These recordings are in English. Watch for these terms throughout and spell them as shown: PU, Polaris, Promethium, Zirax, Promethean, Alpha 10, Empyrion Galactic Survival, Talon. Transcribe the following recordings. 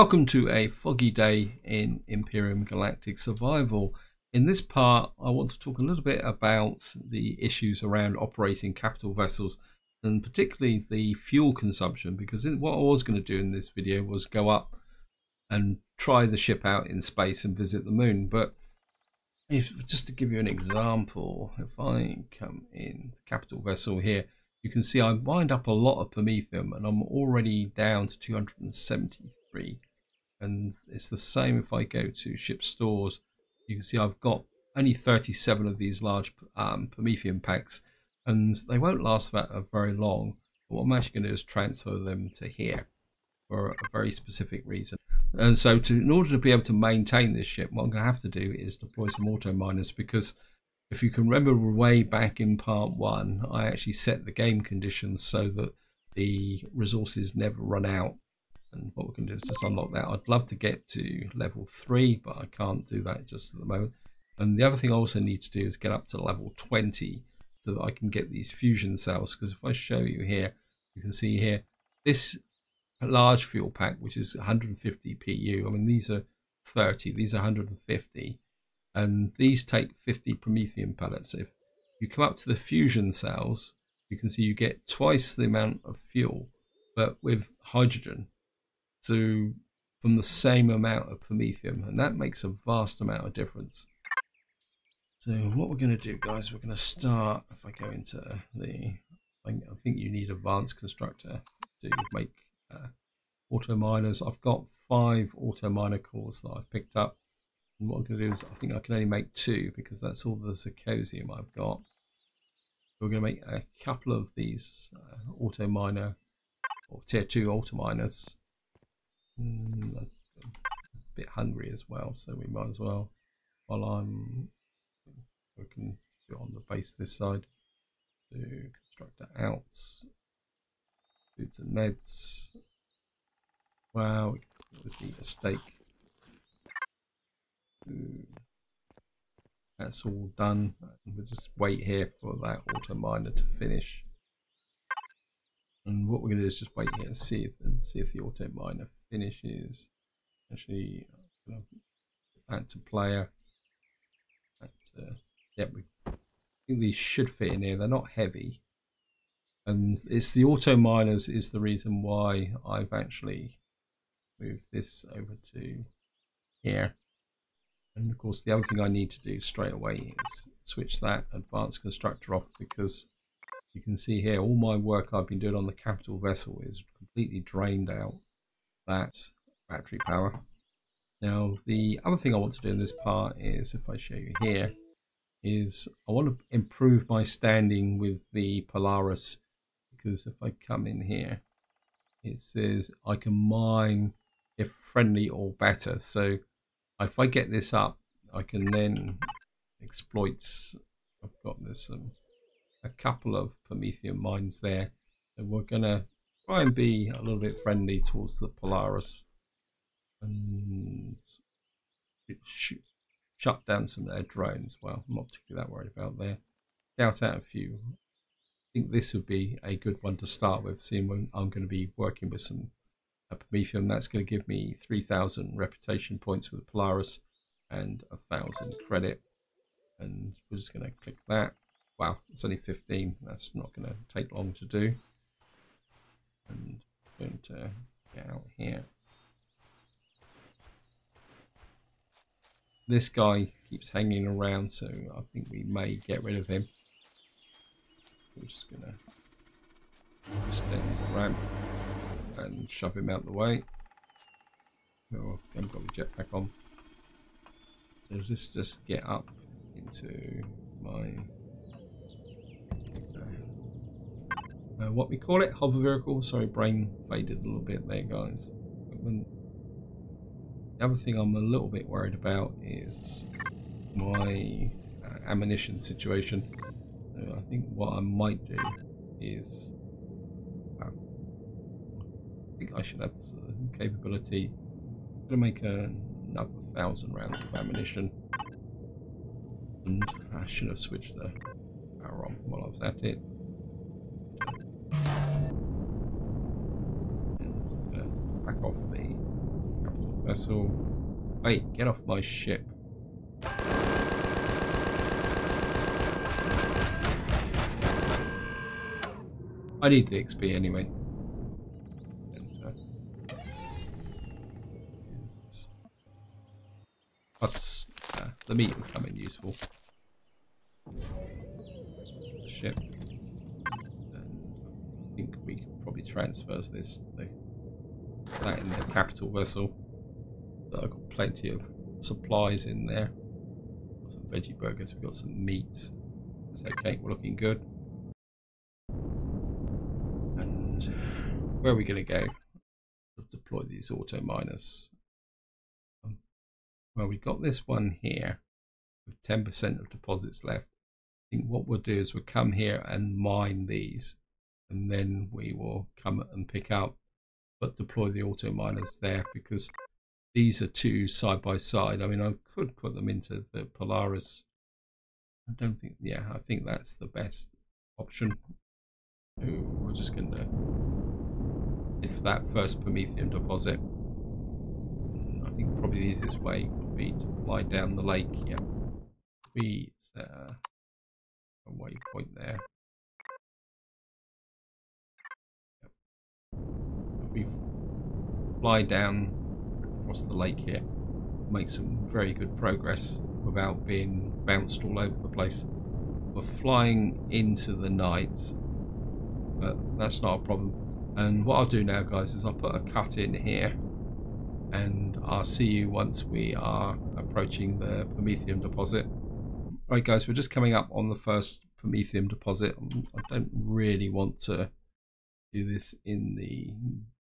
Welcome to a foggy day in Empyrion Galactic Survival. In this part, I want to talk a little bit about the issues around operating capital vessels and particularly the fuel consumption, because what I was going to do in this video was go up and try the ship out in space and visit the moon. But just to give you an example, if I come in the capital vessel here, you can see I wind up a lot of Promethium and I'm already down to 273, and it's the same if I go to ship stores. You can see I've got only 37 of these large Promethium packs, and they won't last that very long. But what I'm actually going to do is transfer them to here for a very specific reason. And so in order to be able to maintain this ship, what I'm going to have to do is deploy some auto miners, because if you can remember way back in part one, I actually set the game conditions so that the resources never run out. And what we're going to do is just unlock that. I'd love to get to level 3, but I can't do that just at the moment. And the other thing I also need to do is get up to level 20 so that I can get these fusion cells. Because if I show you here, you can see here, this large fuel pack, which is 150 PU. I mean, these are 30, these are 150. And these take 50 Promethium pellets. If you come up to the fusion cells, you can see you get twice the amount of fuel, but with hydrogen, so from the same amount of Promethium, and that makes a vast amount of difference. So what we're going to do, guys, we're going to start. If I go into the, I think you need advanced constructor to make auto miners. I've got 5 auto miner cores that I've picked up. And what I'm going to do is, I think I can only make 2 because that's all the zirconium I've got. We're going to make a couple of these auto miner or tier 2 auto miners. I'm a bit hungry as well, so we might as well, while I'm working on the base this side, to construct that out. Foods and meds. Wow, we can always eat a steak. That's all done. We'll just wait here for that auto miner to finish. And what we're going to do is just wait here and see if the auto miner finishes. Actually, I'm going to add to player. Yeah, I think these should fit in here. They're not heavy, and it's the auto miners is the reason why I've actually moved this over to here. And of course, the other thing I need to do straight away is switch that advanced constructor off, because you can see here all my work I've been doing on the capital vessel is completely drained out that battery power. Now, the other thing I want to do in this part is, if I show you here, is I want to improve my standing with the Polaris, because if I come in here, it says I can mine if friendly or better. So if I get this up, I can then exploit. I've got this a couple of Promethium mines there, and we're gonna try and be a little bit friendly towards the Polaris and shut down some of their drones. Well, I'm not particularly that worried about there. Scout out a few. I think this would be a good one to start with, seeing when I'm going to be working with some Promethium. That's going to give me 3,000 reputation points with Polaris and 1,000 credit, and we're just going to click that. Wow, it's only 15. That's not going to take long to do. And I'm going to get out here. This guy keeps hanging around, so I think we may get rid of him. We're just going to extend the ramp and shove him out of the way. Oh, I haven't got my jetpack on. So let's just get up into my what we call it, hover vehicle. Sorry, brain faded a little bit there, guys. The other thing I'm a little bit worried about is my ammunition situation. So I think what I might do is, I think I should have the capability. I'm going to make another 1,000 rounds of ammunition. And I should have switched the power on while I was at it. And back off the vessel. Hey, get off my ship. I need the XP anyway. Plus, the meat will come in useful. The ship. I think we can probably transfer this thing. That in the capital vessel. So I've got plenty of supplies in there. Got some veggie burgers, we've got some meats. So cake, we're looking good. And where are we going to go? Let's deploy these auto miners. Well, we've got this one here with 10% of deposits left. I think what we'll do is we'll come here and mine these, and then we will come and pick up, but deploy the auto miners there because these are two side by side. I mean, I could put them into the Polaris. I don't think, yeah, I think that's the best option. So we're just going to lift that first Promethium deposit. I think probably the easiest way. To fly down the lake here. We set a waypoint there. Yep. We fly down across the lake here. Make some very good progress without being bounced all over the place. We're flying into the night, but that's not a problem. And what I'll do now, guys, is I'll put a cut in here. And I'll see you once we are approaching the Promethium deposit. Alright guys, we're just coming up on the first Promethium deposit. I don't really want to do this in the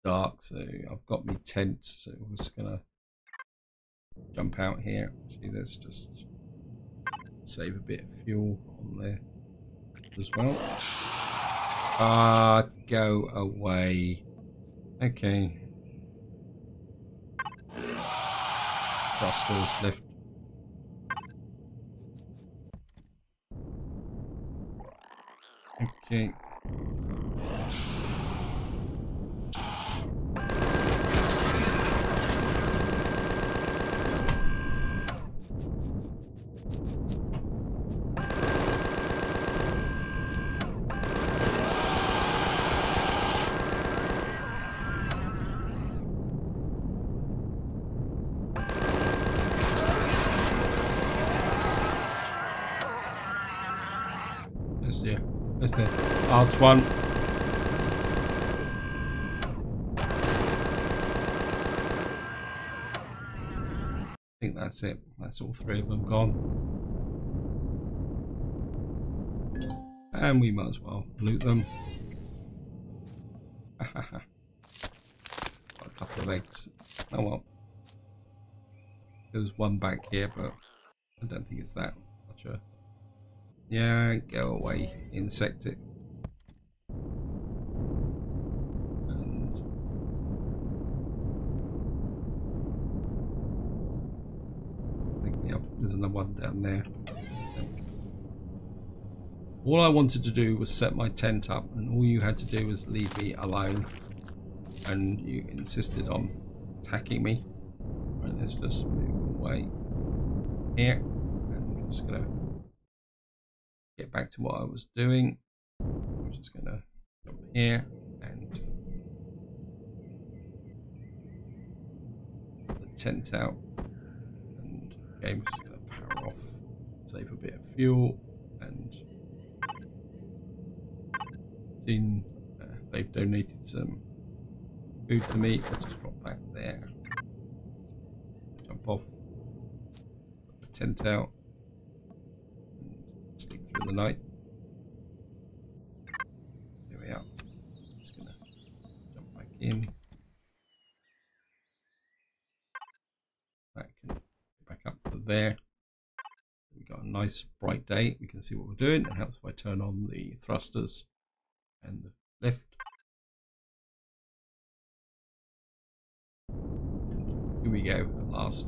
dark, so I've got my tent, so we're just going to jump out here. Actually, let's just save a bit of fuel on there as well. Go away. Okay. Thrusters lift. Okay. One. I think that's it. That's all three of them gone. And we might as well loot them. Got a couple of eggs. Oh well. There's one back here, but I don't think it's that much a... Yeah, go away, insect it. There's another one down there. All I wanted to do was set my tent up, and all you had to do was leave me alone, and you insisted on attacking me. Right, let's just move away here, and I'm just gonna get back to what I was doing. I'm just gonna jump here and put the tent out, and the game's gonna power off. Save a bit of fuel, and seen they've donated some food to me. I'll just drop back there, jump off, put the tent out, and sleep through the night. There we are. Just gonna jump back in. That can go back up to there. We've got a nice bright day. We can see what we're doing. It helps if I turn on the thrusters and the lift. Here we go at last.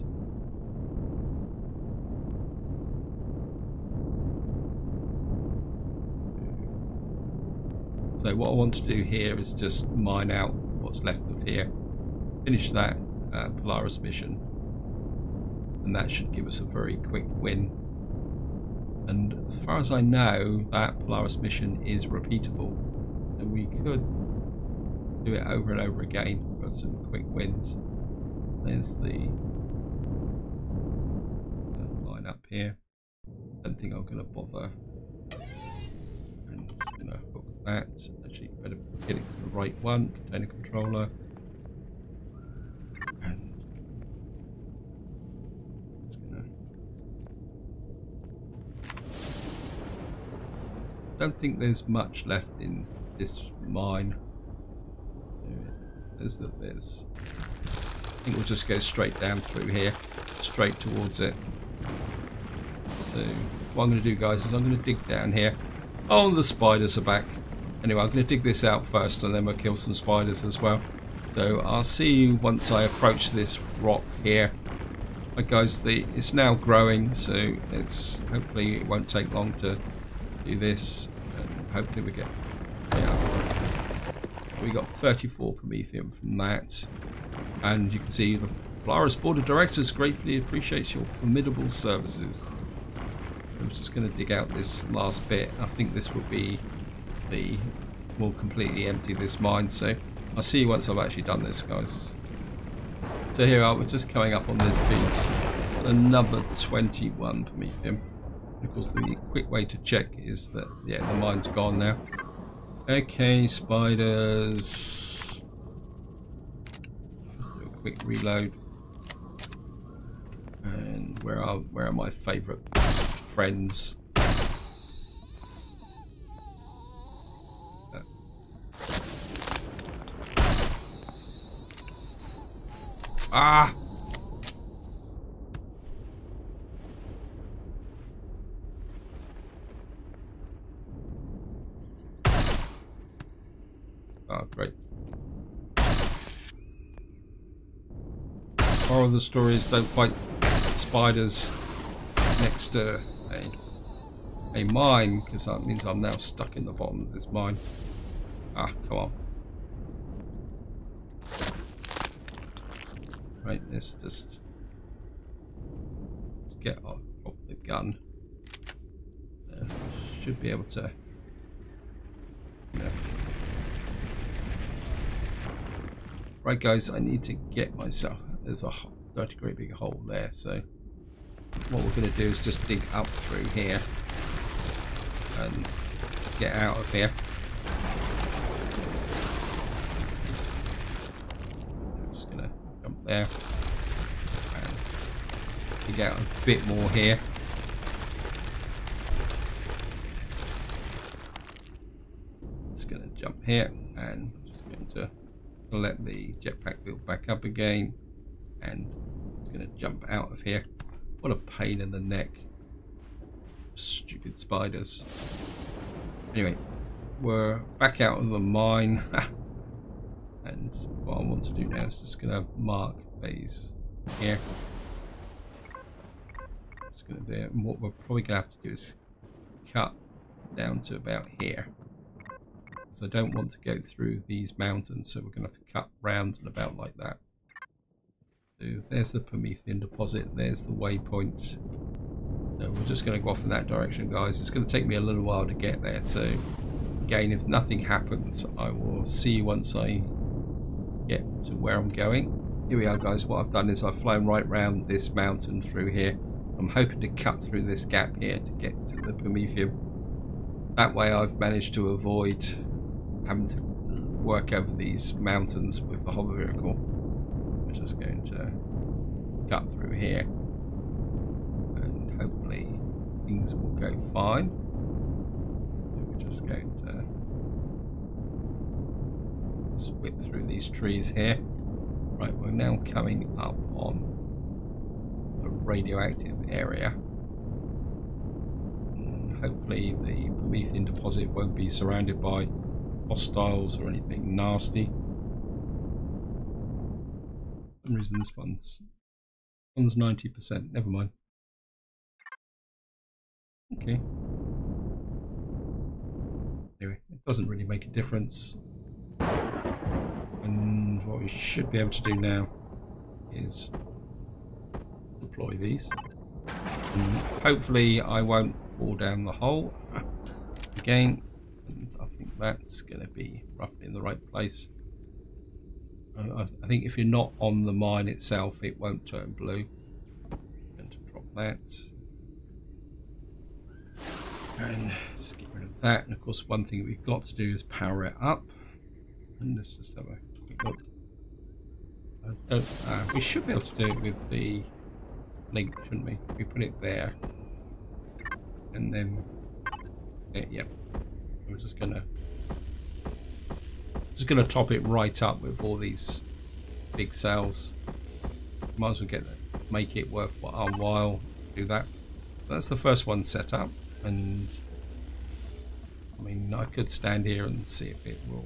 So what I want to do here is just mine out what's left of here, finish that, Polaris mission, and that should give us a very quick win. And as far as I know, that Polaris mission is repeatable, and we could do it over and over again for some quick wins. There's the line up here. I don't think I'm going to bother. And I'm going to hook that. Actually, better get it to the right one. Container controller. And it's going to. I don't think there's much left in this mine. There's the biz. I think we'll just go straight down through here, straight towards it. So what I'm going to do, guys, is I'm going to dig down here. Oh, the spiders are back. Anyway, I'm going to dig this out first, and then we'll kill some spiders as well. So I'll see you once I approach this rock here. Right, guys, it's now growing, so it's hopefully it won't take long to do this. And hopefully we get. We got 34 Promethium from that. And you can see the Polaris Board of Directors gratefully appreciates your formidable services. I'm just going to dig out this last bit. I think this will be the... We'll completely empty this mine. So I'll see you once I've actually done this, guys. So here we are. We're just coming up on this piece. Another 21 Promethium. Of course, the quick way to check is that, yeah, the mine's gone now. Okay, spiders. Do a quick reload. And where are my favourite friends? Ah! Great. Moral of the story is don't fight spiders next to a mine, because that means I'm now stuck in the bottom of this mine. Ah, come on. Right, let's get off of the gun. Should be able to. Yeah. Right, guys, I need to get myself. There's a dirty, great big hole there. So what we're going to do is just dig up through here and get out of here. I'm just going to jump there and dig out a bit more here. Just going to jump here and just going to. Let the jetpack build back up again, and it's going to jump out of here. What a pain in the neck, stupid spiders. Anyway, we're back out of the mine, and what I want to do now is just going to mark these here. Just going to do it, and what we're probably going to have to do is cut down to about here. So I don't want to go through these mountains, so we're going to have to cut round and about like that. So there's the Promethean deposit, there's the waypoint. So we're just going to go off in that direction, guys. It's going to take me a little while to get there, so again, if nothing happens, I will see you once I get to where I'm going. Here we are, guys. What I've done is I've flown right round this mountain through here. I'm hoping to cut through this gap here to get to the Promethean. That way I've managed to avoid having to work over these mountains with the hover vehicle. We're just going to cut through here, and hopefully things will go fine. We're just going to just whip through these trees here. Right, we're now coming up on the radioactive area. And hopefully the Promethean deposit won't be surrounded by hostiles or anything nasty. For some reason this one's 90%, never mind. Okay. Anyway, it doesn't really make a difference. And what we should be able to do now is deploy these. And hopefully I won't fall down the hole again. I think that's going to be roughly in the right place. I think if you're not on the mine itself, it won't turn blue. I'm going to drop that. And just get rid of that. And of course, one thing we've got to do is power it up. And let's just have a quick look. We should be able to do it with the link, shouldn't we? We put it there. And then, yeah. We're just gonna top it right up with all these big cells. Might as well get that, make it worth our while. Do that. So that's the first one set up, and I mean I could stand here and see if it will.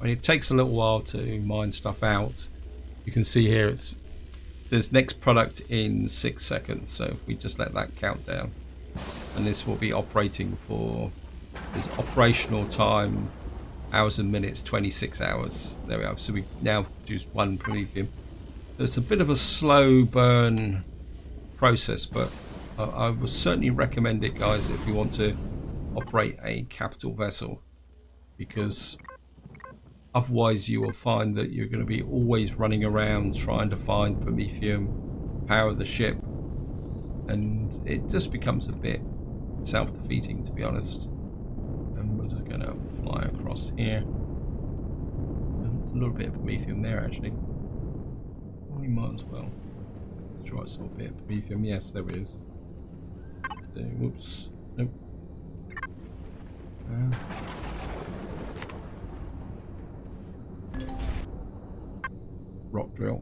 I mean it takes a little while to mine stuff out. You can see here it's there's next product in 6 seconds. So if we just let that count down, and this will be operating for. Is operational time, hours and minutes, 26 hours. There we are. So we now produce one Promethium. It's a bit of a slow burn process, but I would certainly recommend it, guys, if you want to operate a capital vessel, because otherwise you will find that you're going to be always running around trying to find Promethium, power the ship, and it just becomes a bit self-defeating, to be honest. Going to fly across here. There's a little bit of Promethium there actually. We might as well. Let's try a little bit of Promethium. Yes, there is. So, whoops. Nope. Rock drill.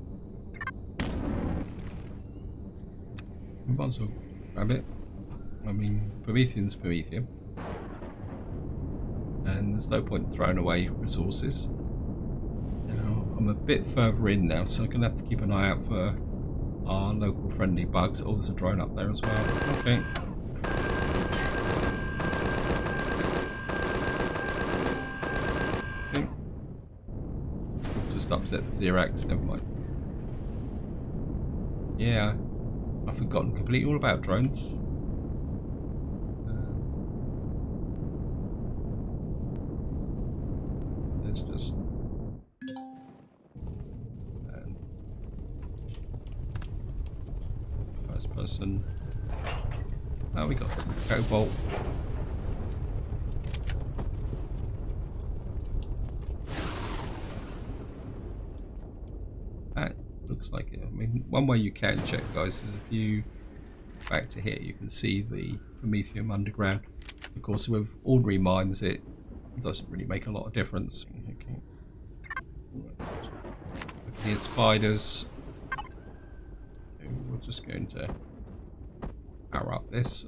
We might as well grab it. I mean, Promethium's Promethium. And there's no point throwing away resources. Now, I'm a bit further in now, so I'm going to have to keep an eye out for our local friendly bugs. Oh, there's a drone up there as well. Okay. Okay. Just upset the Zirax, never mind. Yeah, I've forgotten completely all about drones. And now we got some cobalt. That looks like it. I mean, one way you can check, guys, is if you go back to here, you can see the Promethium underground. Of course, with ordinary mines, it doesn't really make a lot of difference. Okay. Here's spiders. We're just going to power up this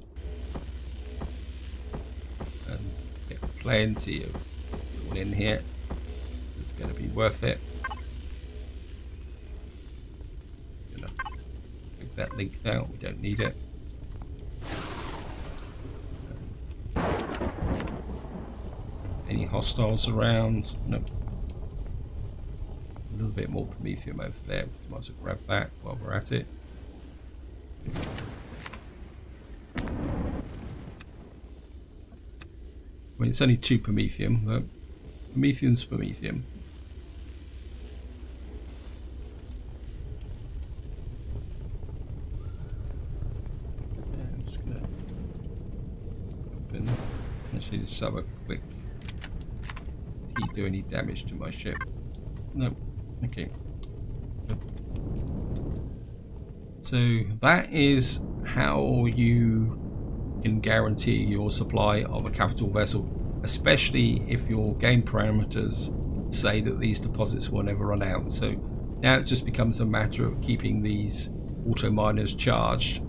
and get plenty of fuel in here. It's going to be worth it. Gonna take that link out. We don't need it. Any hostiles around? Nope. A little bit more Promethium over there. Might as well grab that while we're at it. I mean, it's only 2 Promethium, but Promethium's Promethium. Yeah, I'm just gonna open. Actually, just have a quick. Did he do any damage to my ship? No. Okay. So that is how you can guarantee your supply of a capital vessel, especially if your game parameters say that these deposits will never run out. So now it just becomes a matter of keeping these auto miners charged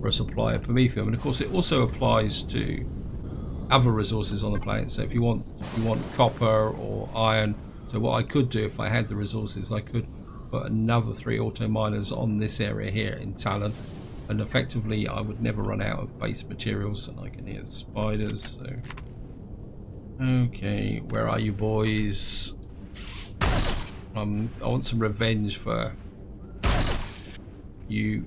for a supply of Promethium, and of course it also applies to other resources on the planet. So if you want copper or iron, so what I could do if I had the resources, I could put another 3 auto miners on this area here in Talon, and effectively I would never run out of base materials. And I can hear spiders. So okay, where are you boys? I want some revenge for You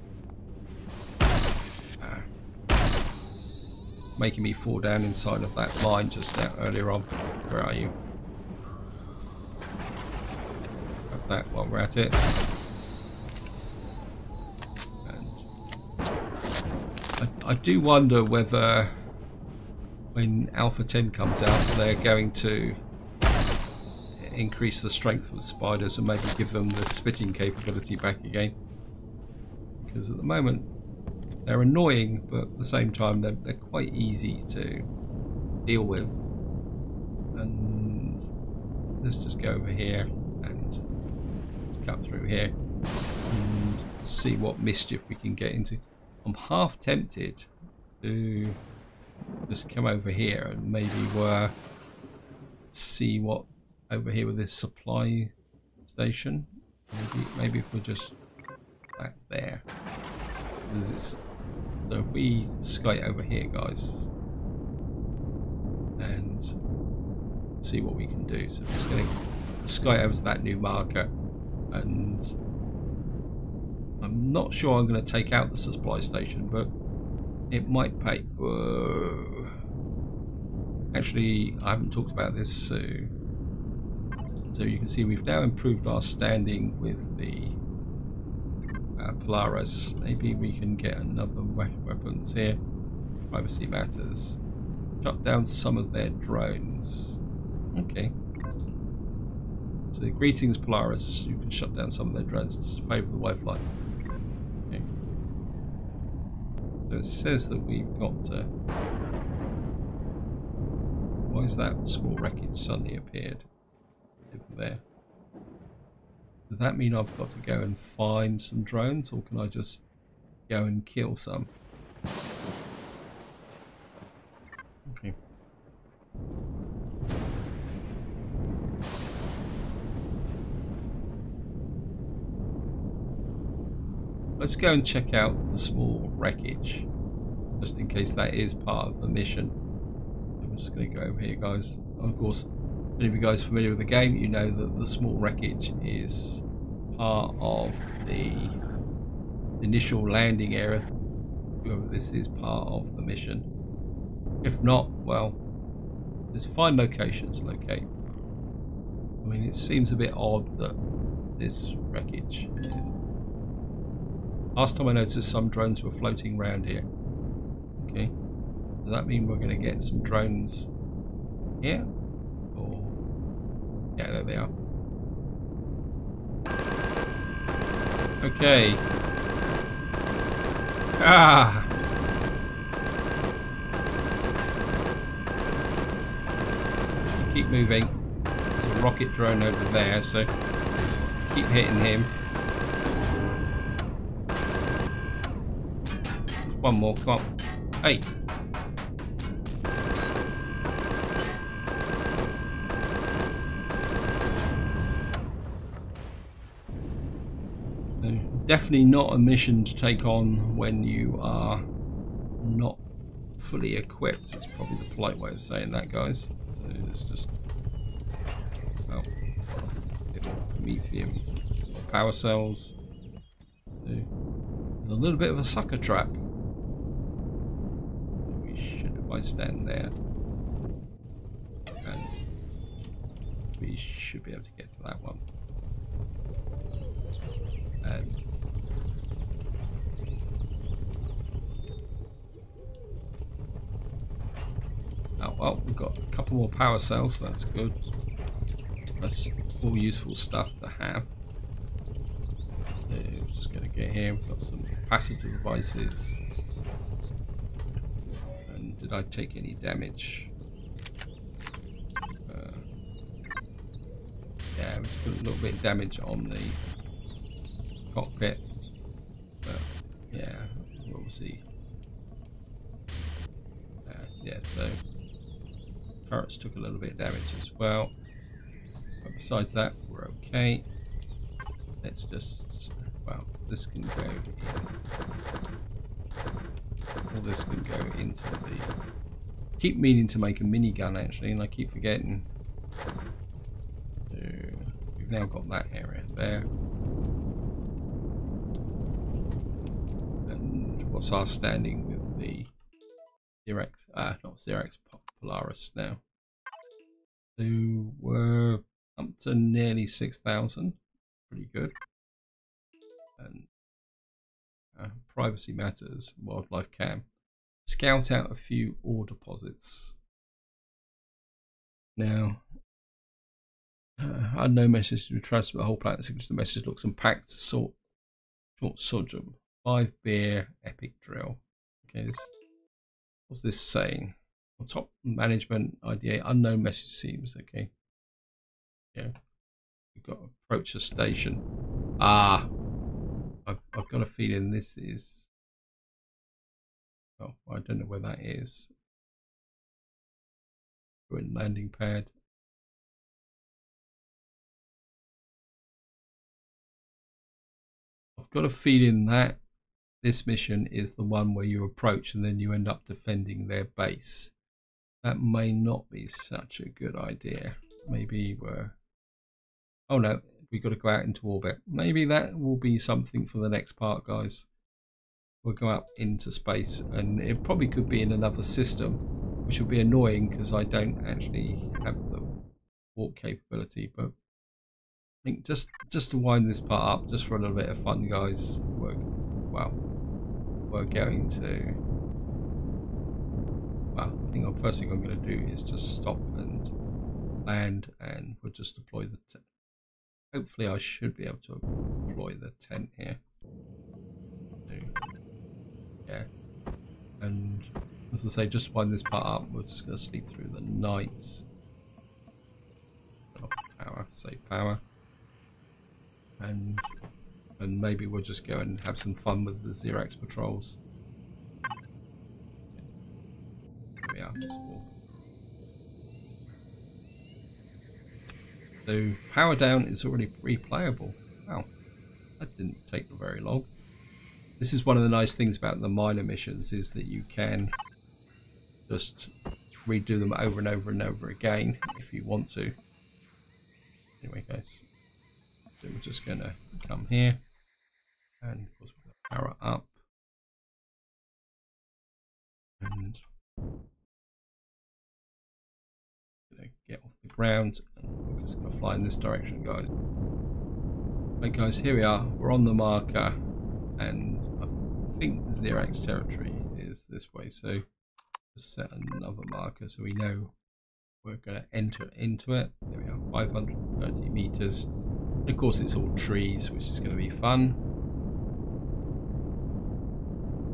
making me fall down inside of that line just now earlier on. Where are you? Grab that while we're at it. And I do wonder whether when Alpha 10 comes out they're going to increase the strength of the spiders and maybe give them the spitting capability back again. Because at the moment they're annoying, but at the same time they're quite easy to deal with. And let's just go over here and cut through here and see what mischief we can get into. I'm half tempted to just come over here and maybe see what over here with this supply station. Maybe if we're just back there. Because it's so if we skate over here, guys, and see what we can do. So I'm just going to skate over to that new marker, and I'm not sure I'm going to take out the supply station, but it might pay. Whoa. Actually, I haven't talked about this, so you can see we've now improved our standing with the Polaris. Maybe we can get another weapons here. Privacy matters. Shut down some of their drones. Okay. So greetings, Polaris. You can shut down some of their drones. Just favour the Wi-Fi. Okay. So it says that we've got to. Why is that small wreckage suddenly appeared over there? Does that mean I've got to go and find some drones, or can I just go and kill some? Okay. Let's go and check out the small wreckage, just in case that is part of the mission. I'm just going to go over here, guys. Of course, any of you guys familiar with the game, you know that the small wreckage is part of the initial landing area. Whoever this is, part of the mission. If not, well, there's find locations. Locate. I mean, it seems a bit odd that this wreckage. Last time I noticed some drones were floating around here. Okay, does that mean we're going to get some drones here? Yeah, there they are. Okay. Ah! Keep moving. There's a rocket drone over there, so keep hitting him. One more, come on. Hey! Definitely not a mission to take on when you are not fully equipped. It's probably the polite way of saying that, guys. So let's just Promethium power cells. There's a little bit of a sucker trap. We should, if I stand there, and we should be able to get to that one. And oh, well, we've got a couple more power cells, that's good. That's all useful stuff to have. Okay, we're just going to get here, we've got some passive devices. And did I take any damage? Yeah, we just got a little bit of damage on the cockpit. But yeah, we'll see. Yeah, so turrets took a little bit of damage as well, but besides that we're okay. Let's just, well, this can go in. All this can go into the, keep meaning to make a minigun actually, and I keep forgetting. So we've now got that area there. What's our standing with the Zirax? Not Zirax, Polaris now. So we're up to nearly 6,000. Pretty good. And privacy matters. Wildlife cam. Scout out a few ore deposits. Now, I had no message to transfer the whole planet. Signal to the message looks and packed to sort. Short sodium. 5 beer. Epic drill. Okay. What's this saying? Well, top management IDA. Unknown message seems. Okay. Yeah. We've got to approach the station. Ah. I've got a feeling this is. Oh, I don't know where that is. Landing pad. I've got a feeling that this mission is the one where you approach and then you end up defending their base. That may not be such a good idea. Maybe we're... Oh no, we've got to go out into orbit. Maybe that will be something for the next part, guys. We'll go out into space, and it probably could be in another system, which will be annoying because I don't actually have the warp capability. But I think just to wind this part up, just for a little bit of fun, guys, we're going to, well, I think the first thing I'm going to do is just stop and land, and we'll just deploy the tent. Hopefully I should be able to deploy the tent here. Yeah. And as I say, just to wind this part up, we're just going to sleep through the night. Oh, power, save power. And maybe we'll just go and have some fun with the Zirax patrols. Here we are. So, power down is already replayable. Wow, that didn't take very long. This is one of the nice things about the minor missions, is that you can just redo them over and over and over again if you want to. Anyway, guys, so we're just gonna come here, and of course we're gonna power up, and gonna get off the ground, and we're just gonna fly in this direction, guys. Right, guys, here we are. We're on the marker, and I think Zirax territory is this way. So set another marker so we know we're going to enter into it. There we are, 530 meters. And of course, it's all trees, which is going to be fun.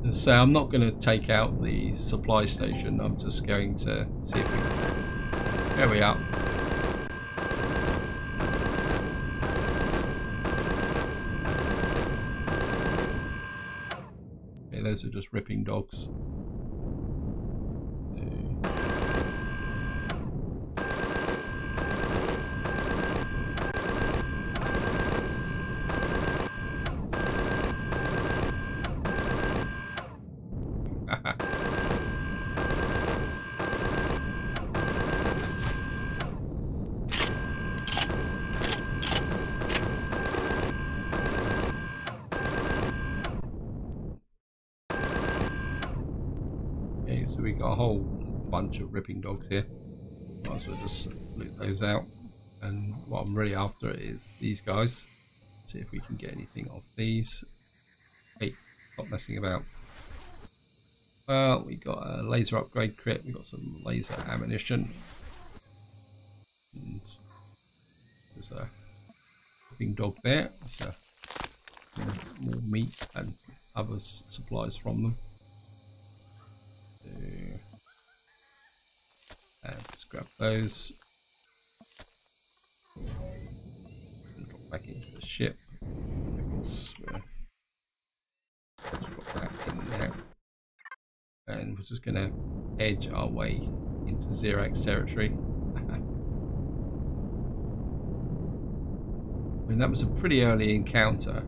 And so I'm not going to take out the supply station. I'm just going to see if we can. There we are. Okay, those are just ripping dogs. Of ripping dogs here. Might as well just loot those out. And what I'm really after is these guys. See if we can get anything off these. Hey, stop messing about. Well, we got a laser upgrade crit. We got some laser ammunition. And there's a ripping dog there. So more meat and other supplies from them. So, let's grab those and drop back into the ship. Of course, we'll drop that in there, and we're just going to edge our way into Zirax territory. I mean, that was a pretty early encounter.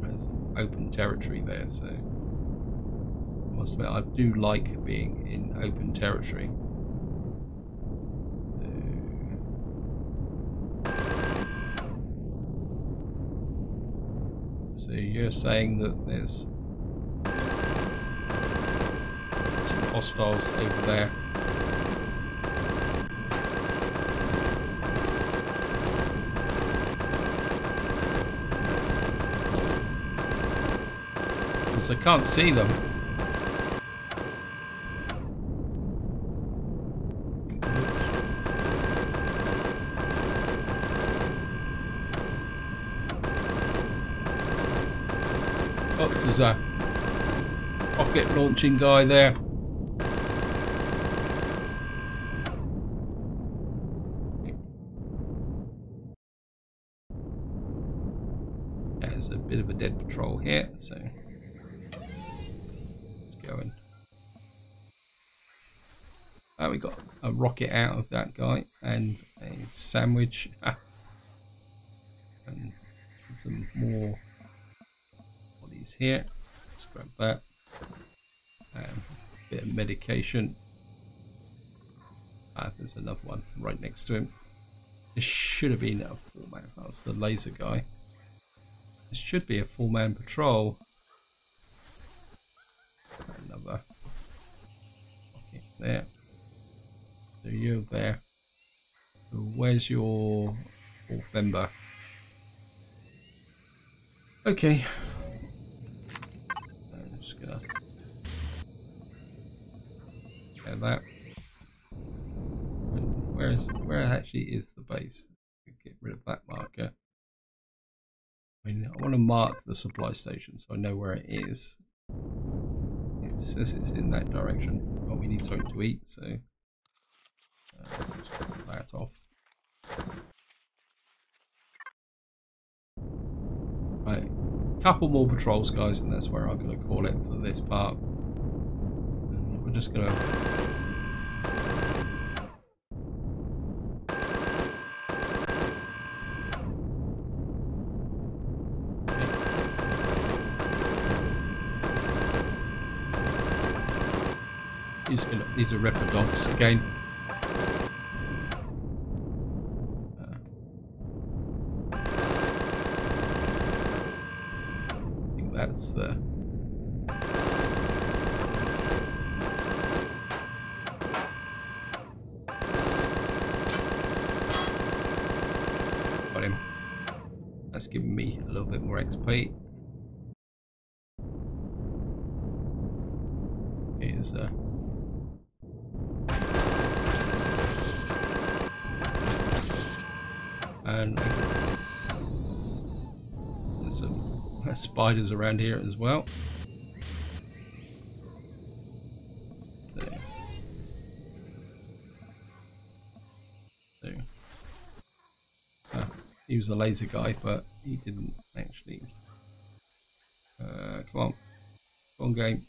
There's open territory there, so. I do like being in open territory. So you're saying that there's some hostiles over there. Because I can't see them. Oh, there's a rocket launching guy there. There's a bit of a dead patrol here, so let's go in. Oh, we got a rocket out of that guy and a sandwich. And some more. Here, let's grab that. Bit of medication. Ah, there's another one right next to him. This should have been a four-man. That was the laser guy. This should be a four-man patrol. Another. Okay, there. So you're there. So where's your fourth member? Okay. That. And where actually is the base? Get rid of that marker. I mean, I want to mark the supply station so I know where it is. It says it's in that direction. But well, we need something to eat, so just put that off. Right, couple more patrols, guys, and that's where I'm going to call it for this part. And we're just going to. These are Repidogs again. I think that's the. Got him. That's giving me a little bit more XP. Here's a. And there's some spiders around here as well. There. There. Ah, he was a laser guy, but he didn't actually. Come on. Come on, game.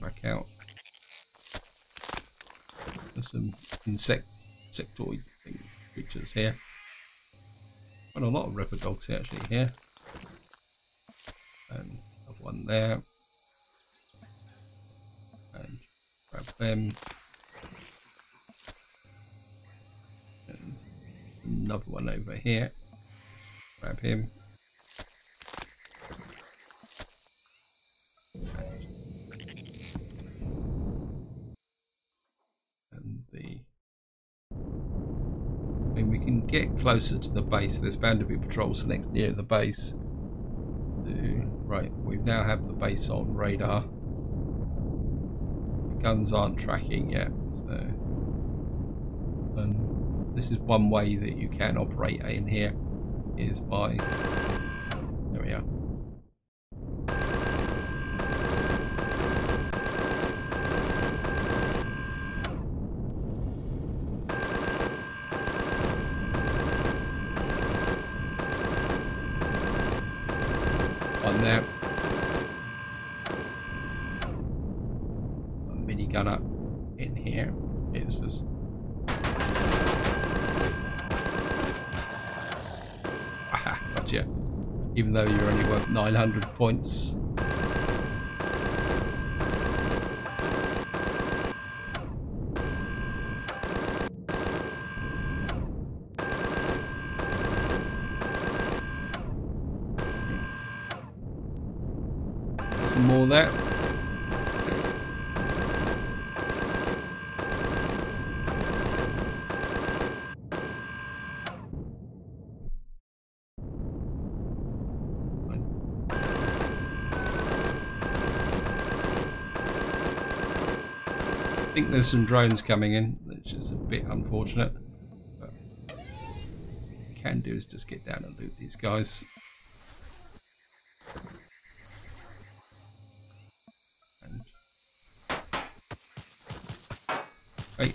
Back out. There's some insectoid creatures here. Well, a lot of Ripper dogs actually here. And have one there. And grab them. And another one over here. Grab him. And the. Get closer to the base. There's bound to be patrols next near the base. Right, we now have the base on radar. The guns aren't tracking yet, so this is one way that you can operate in here is by there we are. Even though you're only worth 900 points. some more there. I think there's some drones coming in, which is a bit unfortunate, but what we can do is just get down and loot these guys. And hey,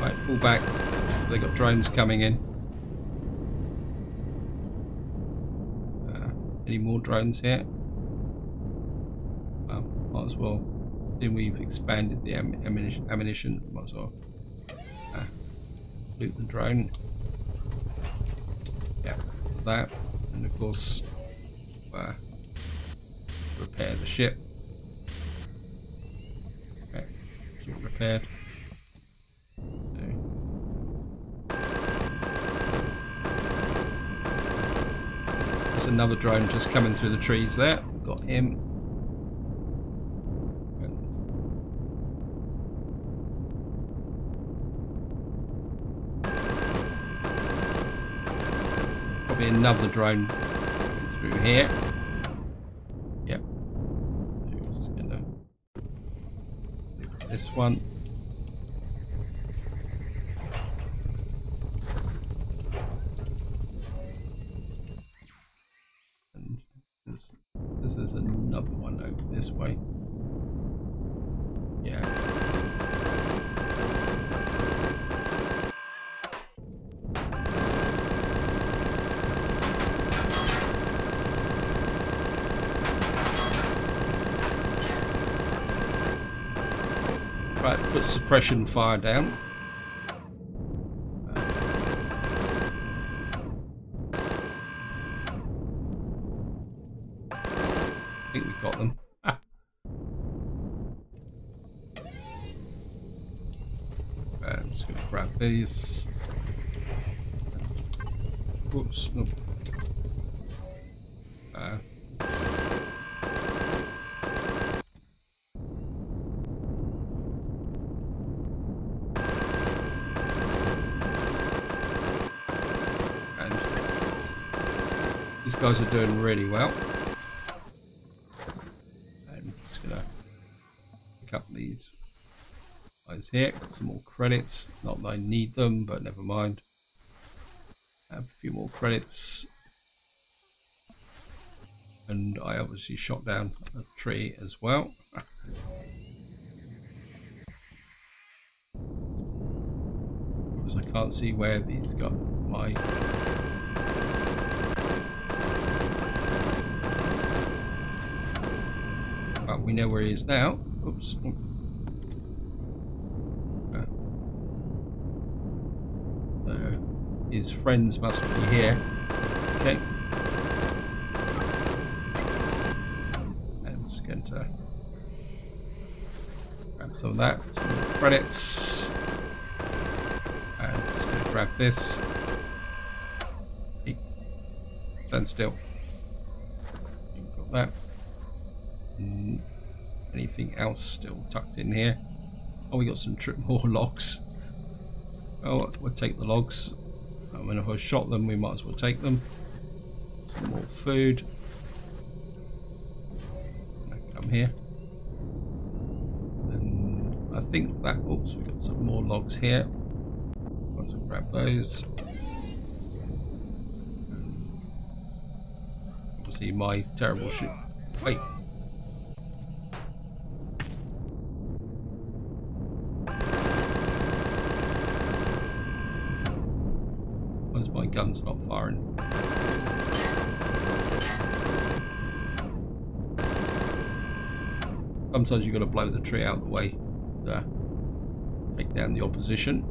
right, pull back, they got drones coming in. Any more drones here? Well, might as well. Then we've expanded the ammunition. Might as well loot the drone. Yeah, that, and of course repair the ship. Okay, so repaired. Another drone just coming through the trees there. Got him. Probably another drone coming through here. Yep. Just gonna this one. Suppression fire down. I think we've got them. I'm just going to grab these. Oops. No. Guys are doing really well. I'm just gonna pick up these guys here. Got some more credits. Not that I need them, but never mind. Have a few more credits. And I obviously shot down a tree as well. Because I can't see where these got my. We know where he is now. Oops. So his friends must be here. Okay. I'm just going to grab some of that. Some credits. And I'm just going to grab this. Stand still. You've got that. Anything else still tucked in here? Oh, we got some more logs. Oh, we'll take the logs. I mean, if I shot them, we might as well take them. Some more food. Come here. And I think that. Oops, we got some more logs here. Might as well grab those. Obviously, my terrible shit. Wait. Gun's not firing. Sometimes you've got to blow the tree out of the way to take down the opposition,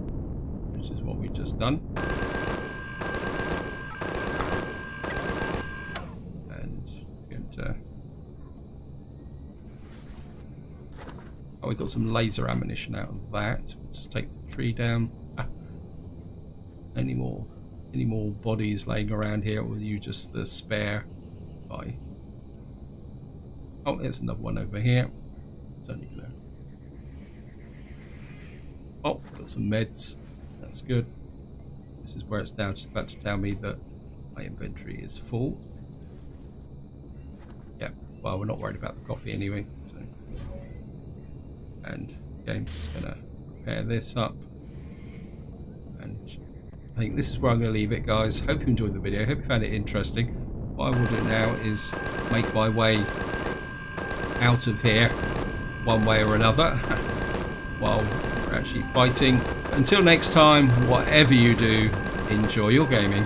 which is what we've just done. And we got some laser ammunition out of that. We'll just take the tree down. Any more any more bodies laying around here, or are you just the spare guy? Oh, there's another one over here. It's only glue. Oh, got some meds. That's good. This is where it's now just about to tell me that my inventory is full. Yeah, well, we're not worried about the coffee anyway. So. And I'm just going to repair this up. And I think this is where I'm going to leave it, guys. Hope you enjoyed the video. Hope you found it interesting. What I will do now is make my way out of here one way or another while we're actually fighting. Until next time, whatever you do, enjoy your gaming.